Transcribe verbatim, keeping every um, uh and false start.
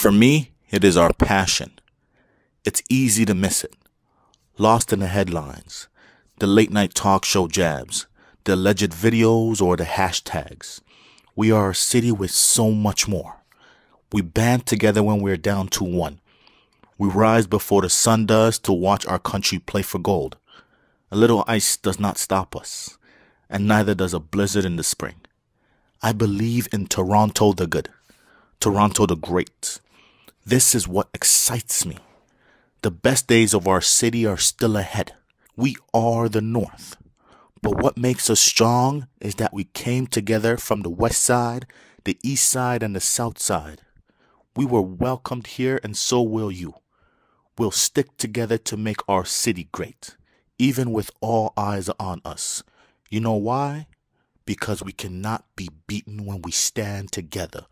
For me, it is our passion. It's easy to miss it. Lost in the headlines, the late night talk show jabs, the alleged videos or the hashtags. We are a city with so much more. We band together when we're down two one. We rise before the sun does to watch our country play for gold. A little ice does not stop us, and neither does a blizzard in the spring. I believe in Toronto the good, Toronto the great. This is what excites me. The best days of our city are still ahead. We are the North. But what makes us strong is that we came together from the West Side, the East Side, and the South Side. We were welcomed here, and so will you. We'll stick together to make our city great, even with all eyes on us. You know why? Because we cannot be beaten when we stand together.